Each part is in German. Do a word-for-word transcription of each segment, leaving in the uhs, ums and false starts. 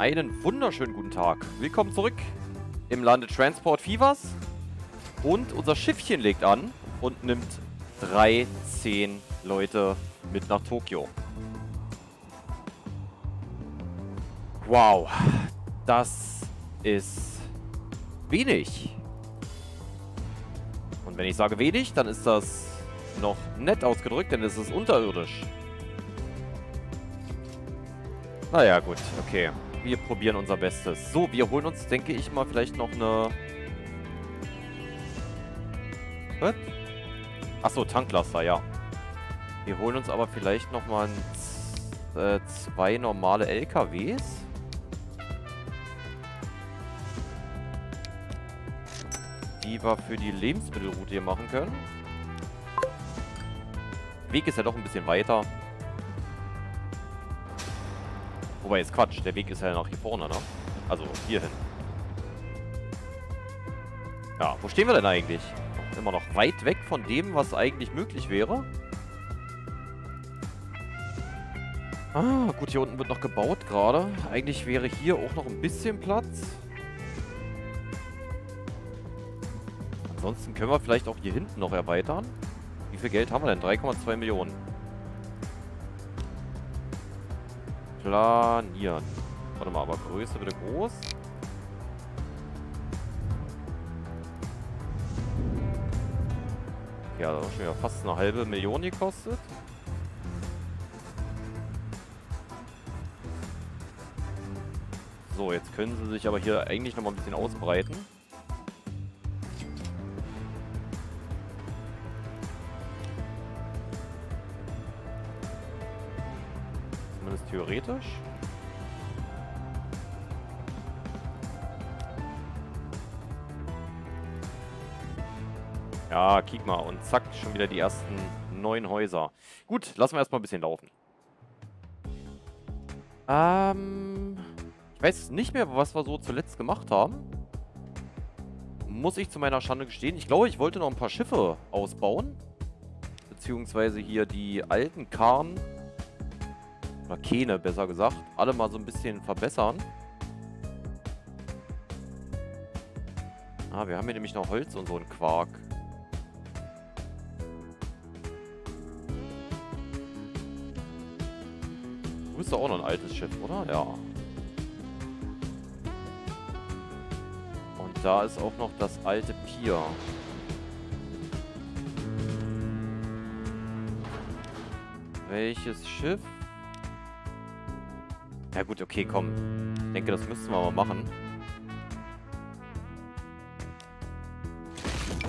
Einen wunderschönen guten Tag. Willkommen zurück im Lande Transport Fevers. Und unser Schiffchen legt an und nimmt dreizehn Leute mit nach Tokio. Wow, das ist wenig. Und wenn ich sage wenig, dann ist das noch nett ausgedrückt, denn es ist unterirdisch. Naja, gut, okay. Wir probieren unser Bestes. So, wir holen uns, denke ich mal, vielleicht noch eine... Was? Achso, Tanklaster, ja. Wir holen uns aber vielleicht nochmal äh, zwei normale L K Ws. Die wir für die Lebensmittelroute hier machen können. Der Weg ist ja doch ein bisschen weiter. Wobei, ist Quatsch. Der Weg ist ja nach hier vorne, ne? Also, hier hin. Ja, wo stehen wir denn eigentlich? Immer noch weit weg von dem, was eigentlich möglich wäre. Ah, gut, hier unten wird noch gebaut gerade. Eigentlich wäre hier auch noch ein bisschen Platz. Ansonsten können wir vielleicht auch hier hinten noch erweitern. Wie viel Geld haben wir denn? drei Komma zwei Millionen. Planieren. Warte mal, aber Größe bitte groß. Ja, das hat schon wieder fast eine halbe Million gekostet. So, jetzt können sie sich aber hier eigentlich nochmal ein bisschen ausbreiten. Zumindest theoretisch. Ja, kick mal. Und zack, schon wieder die ersten neun Häuser. Gut, lassen wir erstmal ein bisschen laufen. Ähm, ich weiß nicht mehr, was wir so zuletzt gemacht haben. Muss ich zu meiner Schande gestehen. Ich glaube, ich wollte noch ein paar Schiffe ausbauen. Beziehungsweise hier die alten Karren. Oder Kähne, besser gesagt. Alle mal so ein bisschen verbessern. Ah, wir haben hier nämlich noch Holz und so einen Quark. Ist doch auch noch ein altes Schiff, oder? Ja. Und da ist auch noch das alte Pier. Welches Schiff? Ja gut, okay, komm. Ich denke, das müssten wir mal machen.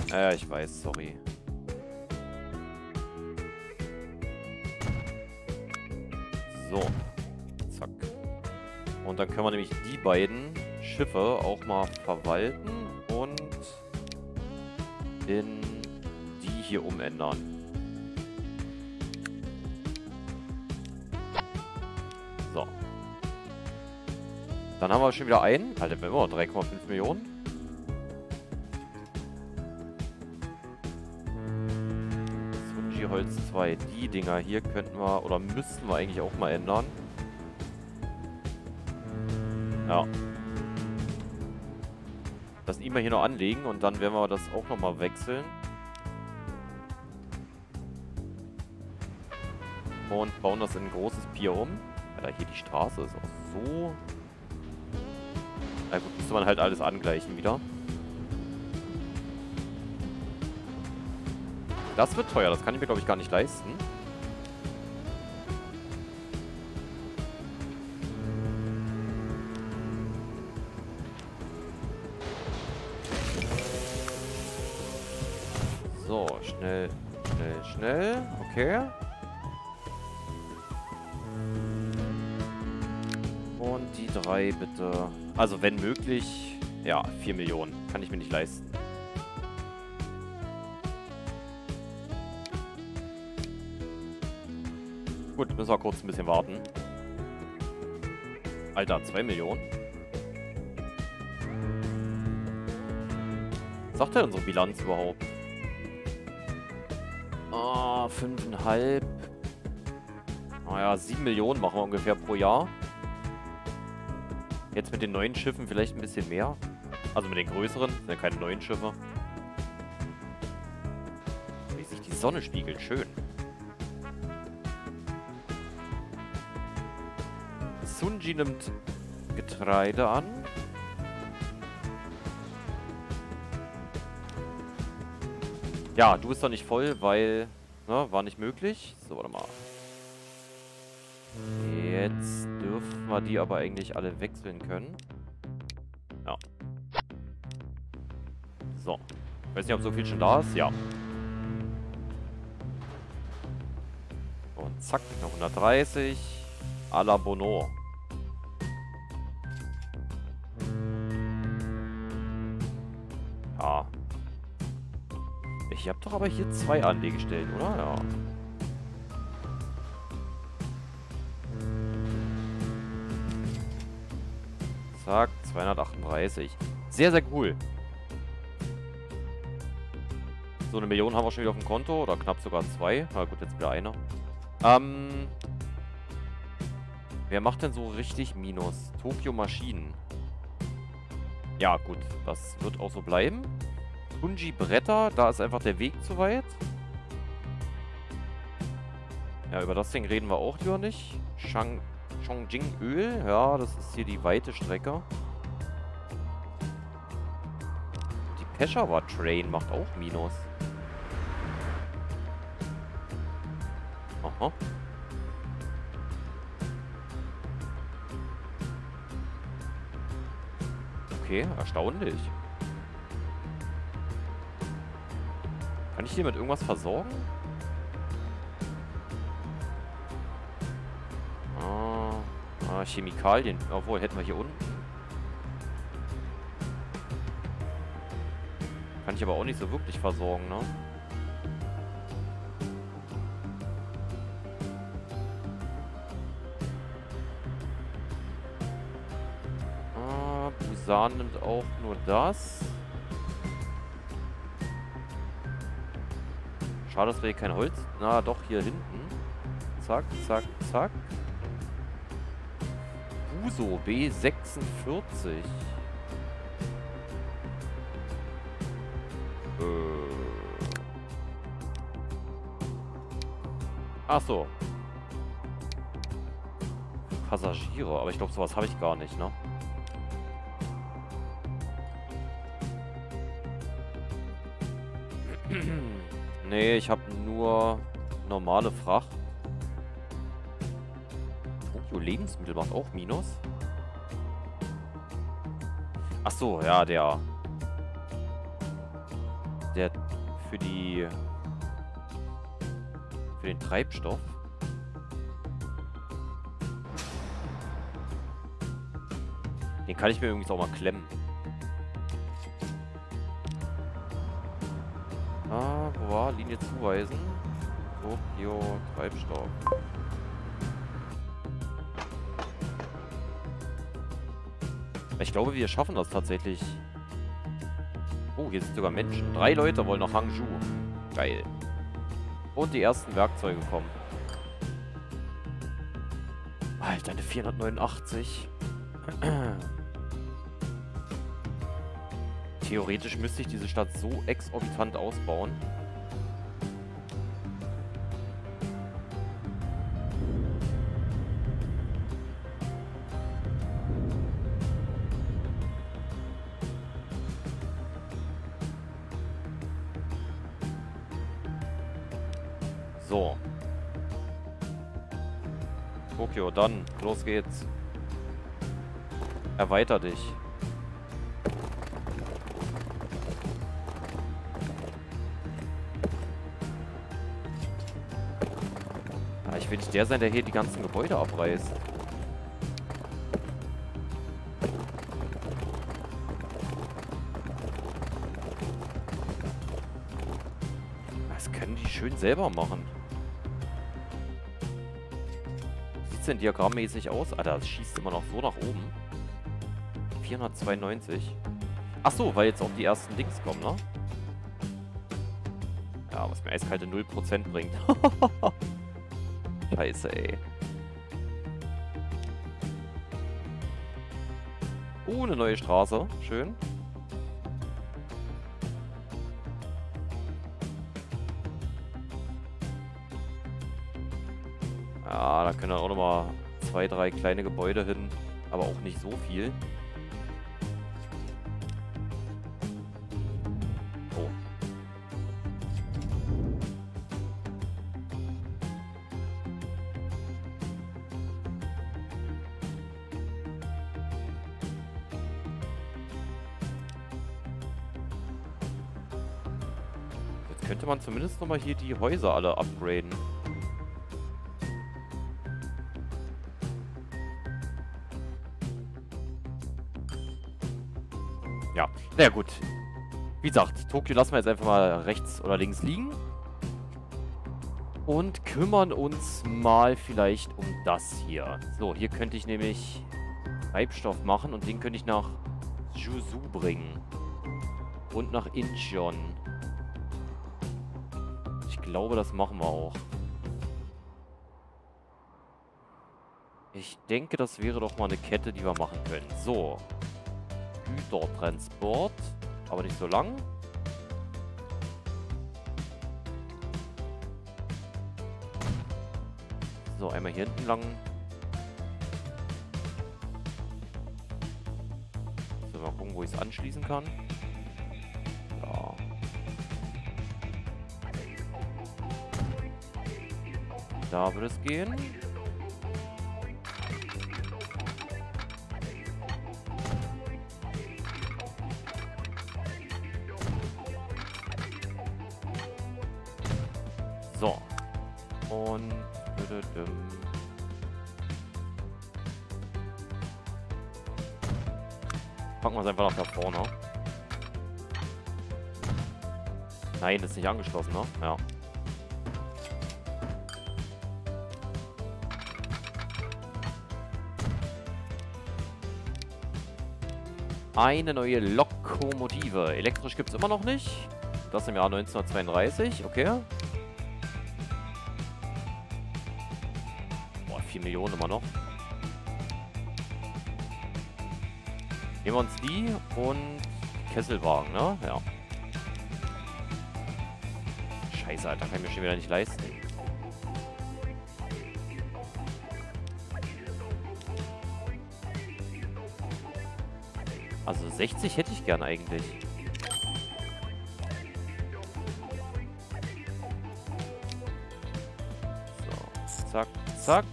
Ja, ich weiß, sorry. So, zack. Und dann können wir nämlich die beiden Schiffe auch mal verwalten und in die hier umändern. So. Dann haben wir schon wieder einen. Alter, wir haben immer noch drei Komma fünf Millionen. Holz zwei. Die Dinger hier könnten wir oder müssten wir eigentlich auch mal ändern. Ja. Das E-Mail wir hier noch anlegen und dann werden wir das auch nochmal wechseln. Und bauen das in ein großes Pier um. Alter, hier die Straße ist auch so... Na gut, müsste man halt alles angleichen wieder. Das wird teuer, das kann ich mir, glaube ich, gar nicht leisten. So, schnell, schnell, schnell. Okay. Und die drei bitte. Also, wenn möglich, ja, vier Millionen. Kann ich mir nicht leisten. Gut, müssen wir kurz ein bisschen warten. Alter, zwei Millionen. Was sagt denn unsere Bilanz überhaupt? Ah, fünfeinhalb. Naja, sieben Millionen machen wir ungefähr pro Jahr. Jetzt mit den neuen Schiffen vielleicht ein bisschen mehr. Also mit den größeren, das sind ja keine neuen Schiffe. Wie sich die Sonne spiegelt, schön. Sunji nimmt Getreide an. Ja, du bist doch nicht voll, weil... Ne, war nicht möglich. So, warte mal. Jetzt dürfen wir die aber eigentlich alle wechseln können. Ja. So. Ich weiß nicht, ob so viel schon da ist. Ja. Und zack, noch hundertdreißig. A la Bono. Ja. Ich habe doch aber hier zwei Anlegestellen, oder? Ja. Zack, zweihundertachtunddreißig. Sehr, sehr cool. So, eine Million haben wir schon wieder auf dem Konto. Oder knapp sogar zwei. Na gut, jetzt wieder eine. Ähm... Wer macht denn so richtig Minus? Tokio Maschinen. Ja, gut. Das wird auch so bleiben. Bunji Bretter. Da ist einfach der Weg zu weit. Ja, über das Ding reden wir auch lieber nicht. Shang, Chongjing Öl. Ja, das ist hier die weite Strecke. Die Peshawar Train macht auch Minus. Aha. Okay, erstaunlich. Kann ich hier mit irgendwas versorgen? Ah, ah, Chemikalien. Obwohl, hätten wir hier unten. Kann ich aber auch nicht so wirklich versorgen, ne? Busan nimmt auch nur das. Schade, dass wir hier kein Holz... Na, doch, hier hinten. Zack, zack, zack. Jusu, B sechsundvierzig. Äh. Ach so. Passagiere. Aber ich glaube, sowas habe ich gar nicht, ne? Nee, ich habe nur normale Fracht. Tokio Lebensmittel macht auch Minus. Ach so, ja, der. Der für die. Für den Treibstoff. Den kann ich mir übrigens auch mal klemmen. Ah, wo war? Linie zuweisen. Tokio, Treibstoff. Ich glaube, wir schaffen das tatsächlich. Oh, hier sind sogar Menschen. Drei Leute wollen nach Hangzhou. Geil. Und die ersten Werkzeuge kommen. Alter, eine vierhundertneunundachtzig. Theoretisch müsste ich diese Stadt so exorbitant ausbauen. So. Tokio, dann. Los geht's. Erweiter dich. Will nicht der sein, der hier die ganzen Gebäude abreißt. Das können die schön selber machen. Wie sieht es denn diagrammmäßig aus? Alter, das schießt immer noch so nach oben. vierhundertzweiundneunzig. Achso, weil jetzt auch die ersten Dings kommen, ne? Ja, was mir eiskalte null Prozent bringt. Scheiße, ey. Oh, eine neue Straße. Schön. Ja, da können dann auch nochmal zwei, drei kleine Gebäude hin. Aber auch nicht so viel. Oh. Jetzt könnte man zumindest nochmal hier die Häuser alle upgraden. Ja, na ja, gut. Wie gesagt, Tokio lassen wir jetzt einfach mal rechts oder links liegen. Und kümmern uns mal vielleicht um das hier. So, hier könnte ich nämlich Treibstoff machen und den könnte ich nach Jusu bringen. Und nach Incheon. Ich glaube, das machen wir auch. Ich denke, das wäre doch mal eine Kette, die wir machen können. So. Gütertransport, aber nicht so lang. So, einmal hier hinten lang. So, mal gucken, wo ich es anschließen kann. Ja. Da würde es gehen. So. Und packen wir es einfach nach da vorne. Nein, das ist nicht angeschlossen, ne? Ja. Eine neue Lokomotive. Elektrisch gibt es immer noch nicht. Das im Jahr neunzehnhundertzweiunddreißig. Okay. vier Millionen immer noch. Nehmen wir uns die und Kesselwagen, ne? Ja. Scheiße, Alter, kann ich mir schon wieder nicht leisten. Also sechzig hätte ich gern eigentlich. So, zack, zack.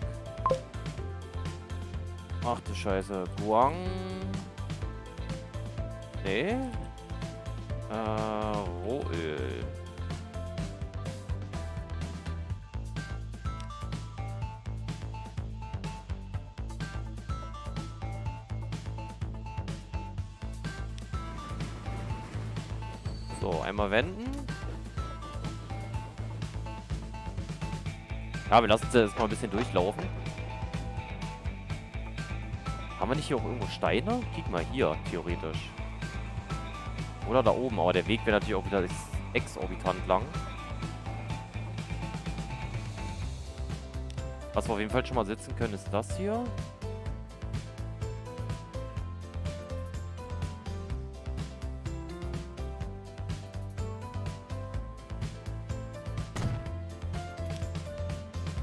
Ach du Scheiße. Guang. Nee. Äh, Rohöl. So, einmal wenden. Ja, wir lassen es jetzt mal ein bisschen durchlaufen. Haben wir nicht hier auch irgendwo Steine? Guck mal hier, theoretisch. Oder da oben, aber der Weg wäre natürlich auch wieder exorbitant lang. Was wir auf jeden Fall schon mal setzen können, ist das hier.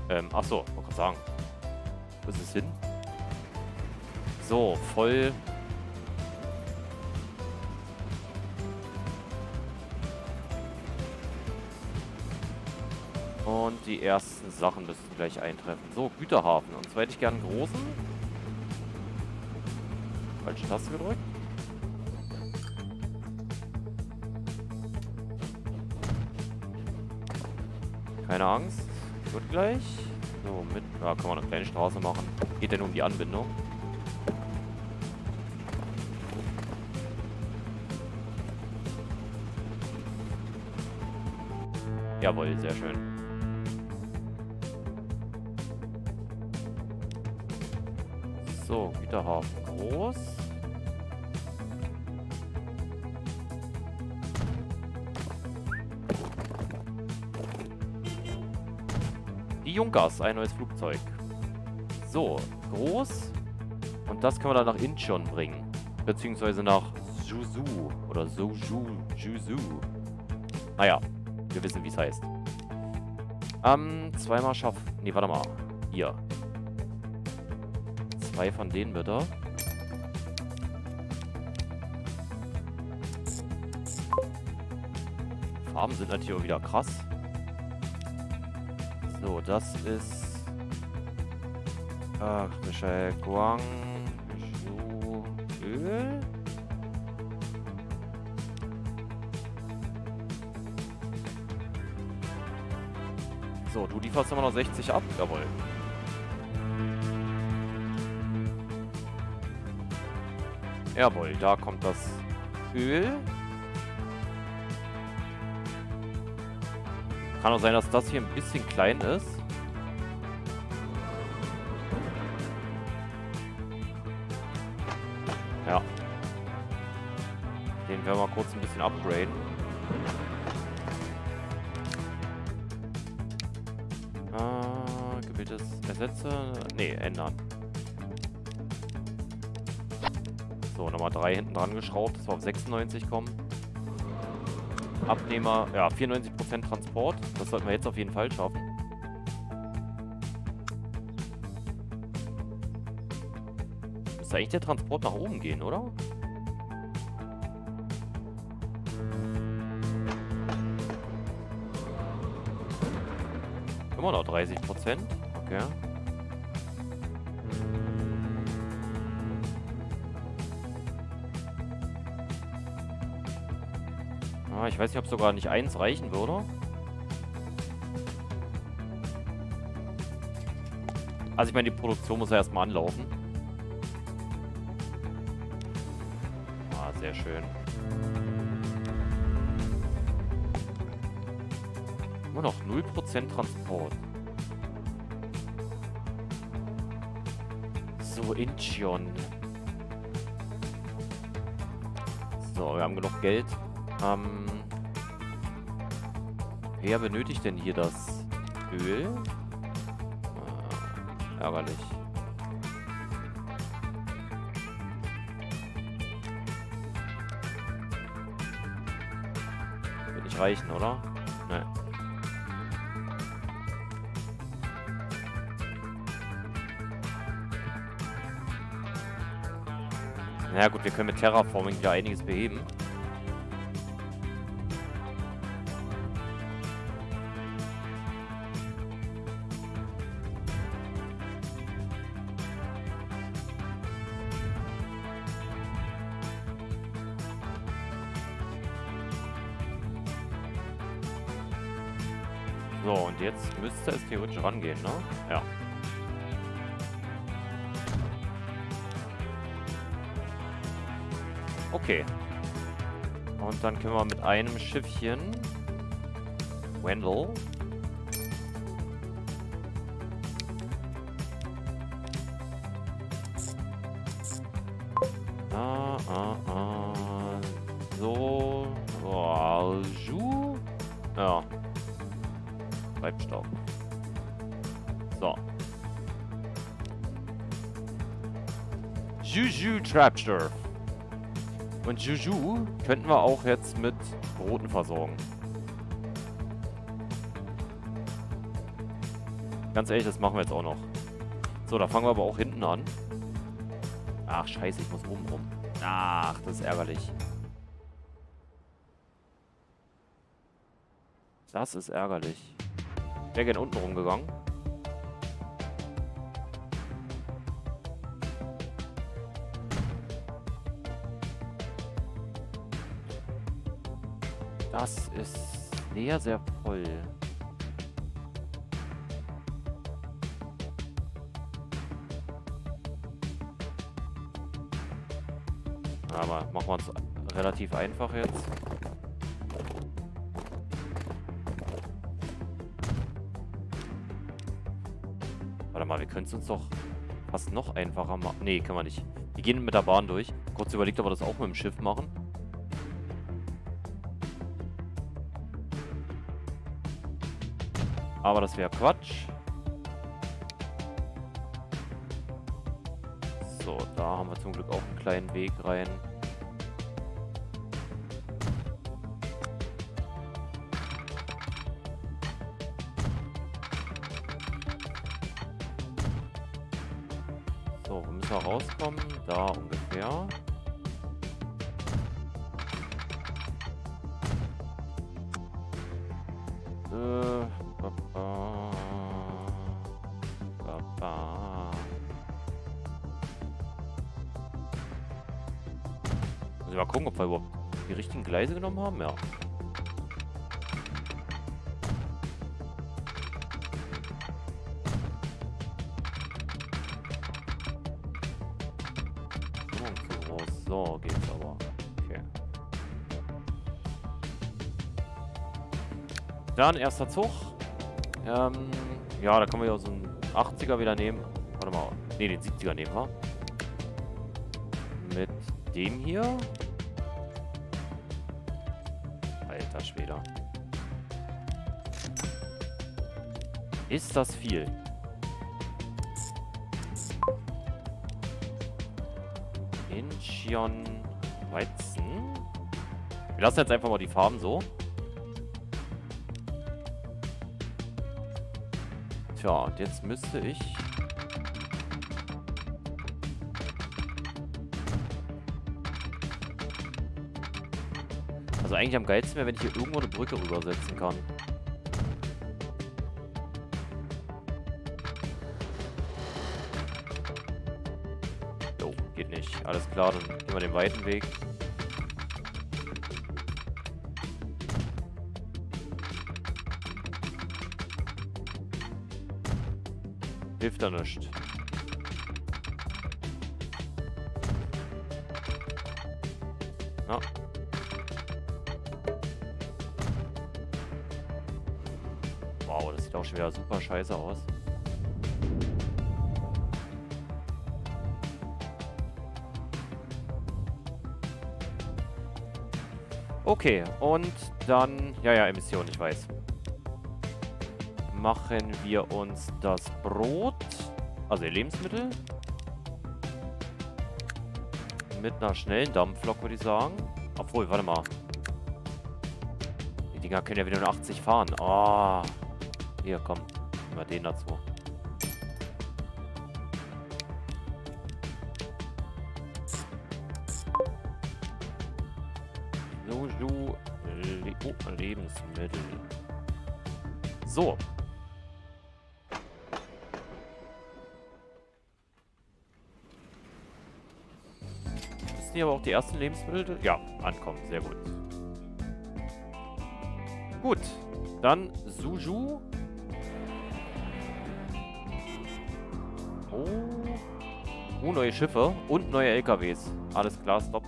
Ähm, achso, wollte gerade sagen. Wo ist es hin? So, voll. Und die ersten Sachen müssen gleich eintreffen. So, Güterhafen. Und zwar hätte ich gerne einen großen. Falsche Taste gedrückt. Keine Angst. Wird gleich. So, mit. Ja, kann man eine kleine Straße machen. Geht denn um die Anbindung? Jawohl, sehr schön. So, Güterhafen groß. Die Junkers, ein neues Flugzeug. So, groß. Und das können wir dann nach Incheon bringen. beziehungsweise nach Jusu oder Soju, Jusu. Naja, wir wissen, wie es heißt. Ähm, zweimal schaff... Nee, warte mal. Hier. Zwei von denen bitte. Farben sind natürlich auch wieder krass. So, das ist... Ach, Michel Guang... Öl? So, du lieferst immer noch sechzig ab. Jawohl. Jawohl, da kommt das Öl. Kann auch sein, dass das hier ein bisschen klein ist. Ja. Den werden wir mal kurz ein bisschen upgraden. Äh, Gebietes ersetze. Nee, ändern. So, nochmal drei hinten dran geschraubt, dass wir auf sechsundneunzig kommen. Abnehmer, ja, vierundneunzig Prozent Transport. Das sollten wir jetzt auf jeden Fall schaffen. Müsste eigentlich der Transport nach oben gehen, oder? Immer noch dreißig Prozent. Okay. Ich weiß nicht, ob sogar nicht eins reichen würde. Also ich meine, die Produktion muss ja erstmal anlaufen. Ah, sehr schön. Nur noch null Prozent Transport. So, Incheon. So, wir haben genug Geld. Ähm... Wer benötigt denn hier das Öl? Äh, ärgerlich. Wird nicht reichen, oder? Nein. Na ja, gut, wir können mit Terraforming ja einiges beheben. So, und jetzt müsste es theoretisch rangehen, ne? Ja. Okay. Und dann können wir mit einem Schiffchen... Wendell. Ah, ah, ah. So. Oh, Ju. Ja. Treibstoff. So. Juju Treibstoff. Und Juju könnten wir auch jetzt mit Broten versorgen. Ganz ehrlich, das machen wir jetzt auch noch. So, da fangen wir aber auch hinten an. Ach, scheiße, ich muss oben rum. Ach, das ist ärgerlich. Das ist ärgerlich. Ich wäre gerne unten rumgegangen. Das ist sehr, sehr voll. Aber machen wir es relativ einfach jetzt. Warte mal, wir können es uns doch fast noch einfacher machen. Nee, kann man nicht. Wir gehen mit der Bahn durch. Kurz überlegt, ob wir das auch mit dem Schiff machen. Aber das wäre Quatsch. So, da haben wir zum Glück auch einen kleinen Weg rein. So, wir müssen da rauskommen. Da ungefähr. Mal gucken, ob wir überhaupt die richtigen Gleise genommen haben, ja. So, so, so geht's aber. Okay. Dann erster Zug. Ähm, ja, da können wir ja so einen achtziger wieder nehmen. Warte mal. Ne, den siebziger nehmen wir. Mit dem hier. Schwede. Ist das viel? Incheon Weizen. Wir lassen jetzt einfach mal die Farben so. Tja, und jetzt müsste ich... Also eigentlich am geilsten wäre, wenn ich hier irgendwo eine Brücke rübersetzen kann. So, geht nicht. Alles klar, dann gehen wir den weiten Weg. Hilft da nichts. Na. Wow, das sieht auch schon wieder super scheiße aus. Okay, und dann... Ja, ja, Emission, ich weiß. Machen wir uns das Brot, also Lebensmittel, mit einer schnellen Dampflok, würde ich sagen. Obwohl, warte mal. Die Dinger können ja wieder nur achtzig fahren. Ah... Oh. Hier, komm. Nehmen wir den dazu. Soju Le oh, Lebensmittel. So. Müssen hier aber auch die ersten Lebensmittel? Ja, ankommen. Sehr gut. Gut. Dann Soju. Oh, neue Schiffe und neue L K Ws. Alles klar, stopp.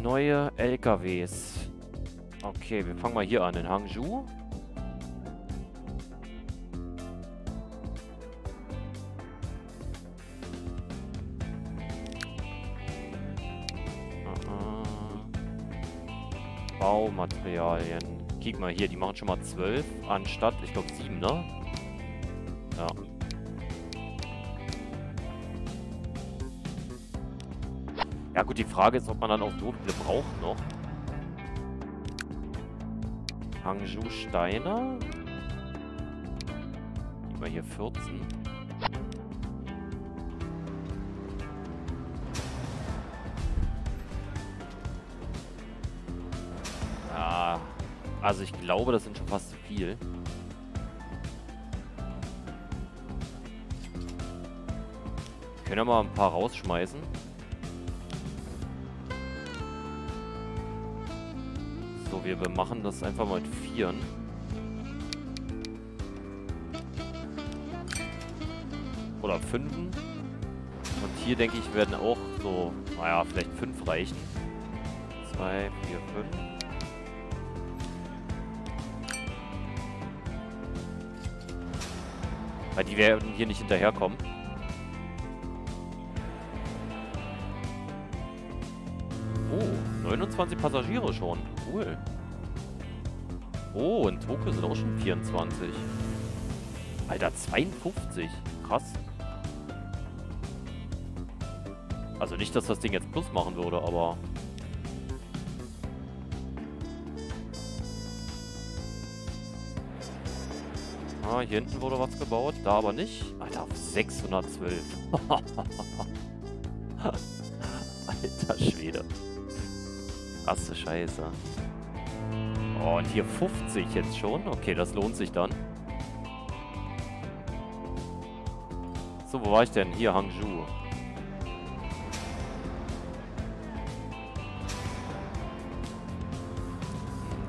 Neue L K Ws. Okay, wir fangen mal hier an, in Hangzhou. Uh-uh. Baumaterialien. Guck mal hier, die machen schon mal zwölf anstatt, ich glaube, sieben, ne? Ja. Ja gut, die Frage ist, ob man dann auch so viele braucht noch. Hangzhou Steine. Guck mal hier, vierzehn. Ja. Also ich glaube, das sind schon fast zu viel. Können wir mal ein paar rausschmeißen. So, wir machen das einfach mal mit Vieren. Oder Fünfen. Und hier denke ich, werden auch so, naja, vielleicht fünf reichen. Zwei, vier, fünf. Weil die werden hier nicht hinterherkommen. Oh, neunundzwanzig Passagiere schon. Cool. Oh, in Tokio sind auch schon vierundzwanzig. Alter, zweiundfünfzig. krass. Also nicht, dass das Ding jetzt plus machen würde, aber... Ah, hier hinten wurde was gebaut, da aber nicht. Alter, auf sechshundertzwölf. Alter Schwede. Krasse Scheiße. Oh, und hier fünfzig jetzt schon. Okay, das lohnt sich dann. So, wo war ich denn? Hier, Hangzhou.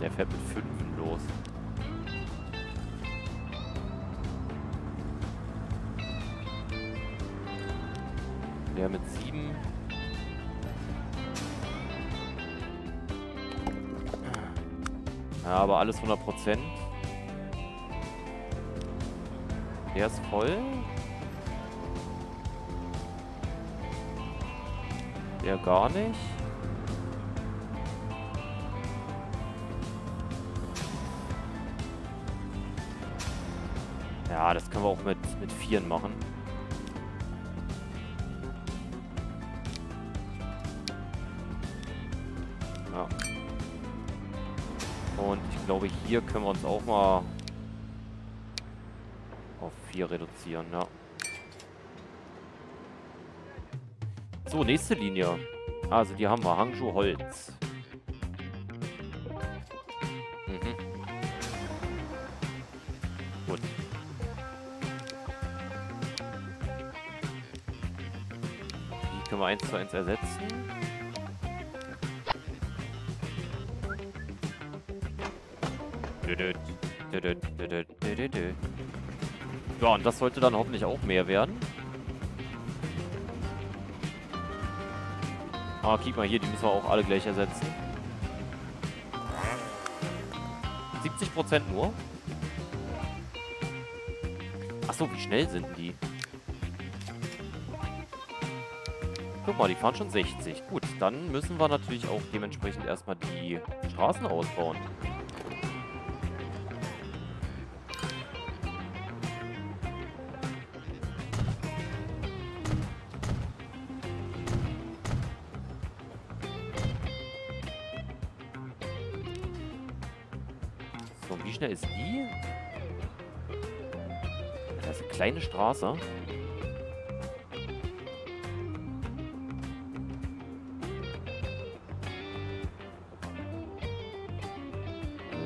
Der fährt mit fünf los. Der mit sieben. Ja, aber alles hundert Prozent. Der ist voll. Der gar nicht. Ja, das können wir auch mit, mit Vieren machen. Ja. Und ich glaube, hier können wir uns auch mal auf vier reduzieren, ja. So, nächste Linie. Also, die haben wir. Hangzhou Holz. Mhm. Gut. Die können wir eins zu eins ersetzen. Ja, und das sollte dann hoffentlich auch mehr werden. Ah, guck mal hier, die müssen wir auch alle gleich ersetzen. siebzig Prozent nur. Achso, wie schnell sind die? Guck mal, die fahren schon sechzig. Gut, dann müssen wir natürlich auch dementsprechend erstmal die Straßen ausbauen. Wie schnell ist die? Das ist eine kleine Straße.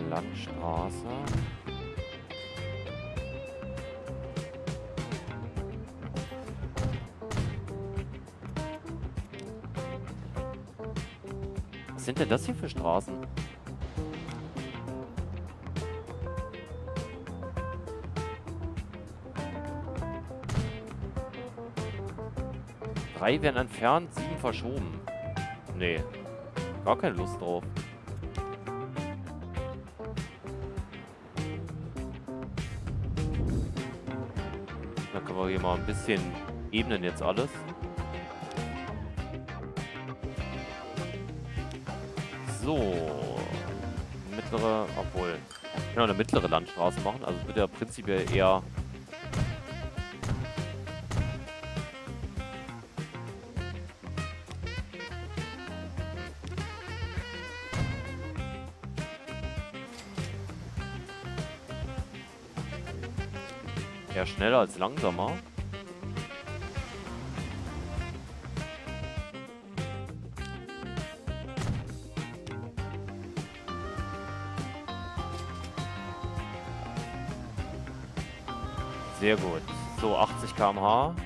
Landstraße. Was sind denn das hier für Straßen? Drei werden entfernt, sieben verschoben. Nee, gar keine Lust drauf. Dann können wir hier mal ein bisschen ebnen jetzt alles. So. Mittlere, obwohl. Ich kann auch eine mittlere Landstraße machen, also es wird ja prinzipiell eher... Ja, schneller als langsamer. Sehr gut. So, achtzig Kilometer pro Stunde.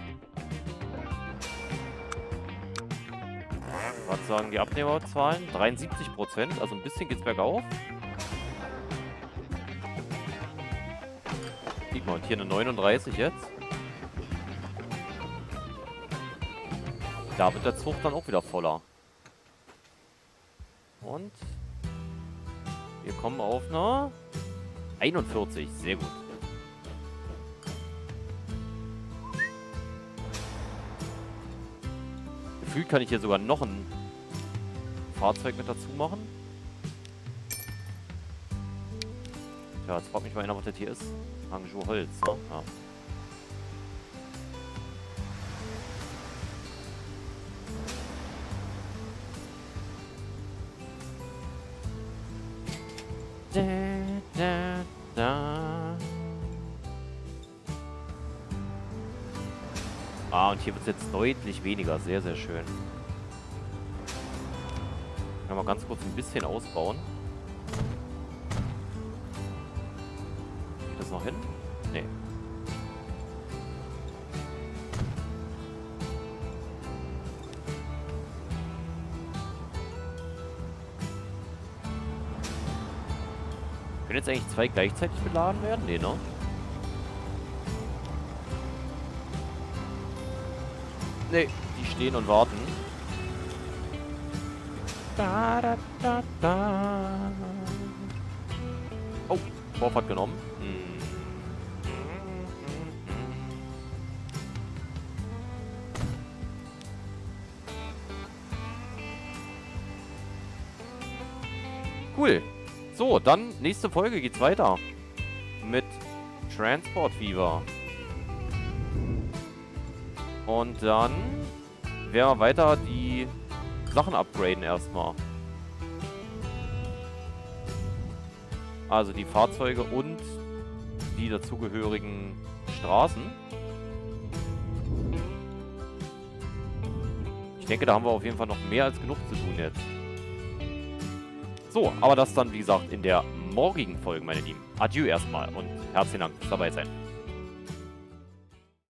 Was sagen die Abnehmerzahlen? dreiundsiebzig Prozent, also ein bisschen geht's bergauf. Und hier eine neununddreißig jetzt. Da wird der Zug dann auch wieder voller. Und wir kommen auf eine einundvierzig. Sehr gut. Gefühlt kann ich hier sogar noch ein Fahrzeug mit dazu machen. Ja, jetzt fragt mich mal einer, was das hier ist. Hangzhou Holz, ne? Ja. Ah, und hier wird es jetzt deutlich weniger. Sehr, sehr schön. Können wir mal ganz kurz ein bisschen ausbauen. Geht das noch hin? Nee. Können jetzt eigentlich zwei gleichzeitig beladen werden? Nee, ne? Nee, die stehen und warten. Da, da, da, da. Oh, Vorfahrt genommen. Hm. Cool. So, dann nächste Folge geht's weiter. Mit Transport Fever. Und dann werden wir weiter die Sachen upgraden erstmal. Also die Fahrzeuge und die dazugehörigen Straßen. Ich denke, da haben wir auf jeden Fall noch mehr als genug zu tun jetzt. So, aber das dann, wie gesagt, in der morgigen Folge, meine Lieben. Adieu erstmal und herzlichen Dank fürs dabei sein.